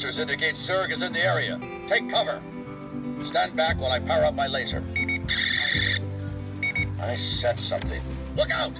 sensors indicate Zurg is in the area. Take cover. Stand back while I power up my laser. I sense something. Look out!